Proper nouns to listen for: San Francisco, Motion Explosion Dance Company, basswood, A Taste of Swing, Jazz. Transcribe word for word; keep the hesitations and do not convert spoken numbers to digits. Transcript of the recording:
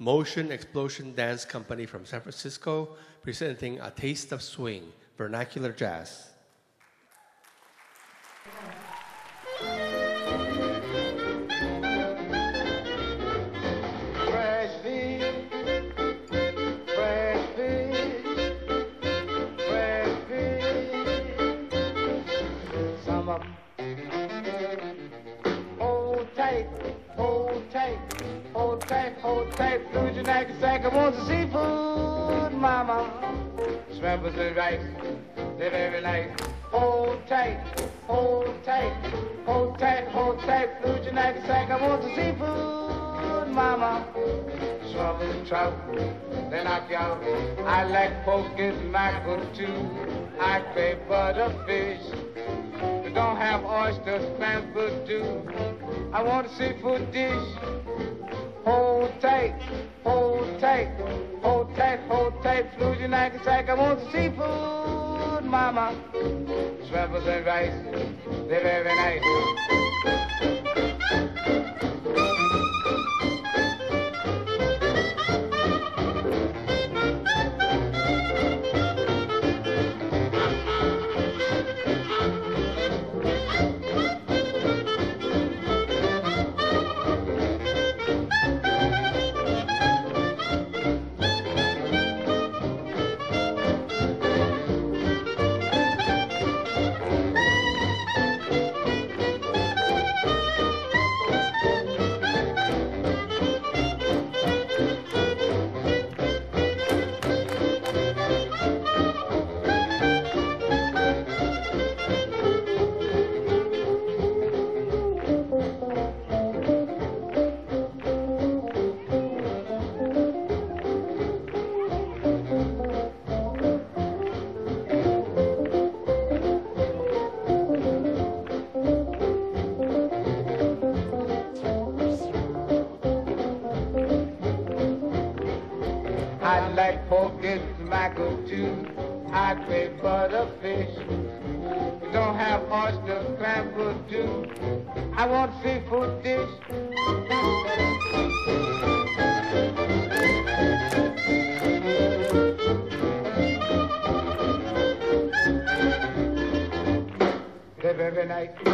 Motion Explosion Dance Company from San Francisco, presenting A Taste of Swing, Vernacular Jazz. Hold tight, food your knife and sack. I want some seafood, mama. Shrimps and rice, live every night. Hold tight, hold tight, hold tight, hold tight, food your knife and sack. I want some seafood, mama. Shrimps and trout, they knock you out. I like poke and mackerel too. I crave butterfish. We don't have oysters, clams, but do. I want a seafood dish. Hold tight, hold tight, hold tight, hold tight, fluid United Sack. I want some seafood, mama. Shrimps and rice, live every night. I like pork and mackerel too. I crave butterfish. We don't have oysters, clams, but do. I want a seafood dish. Live every night.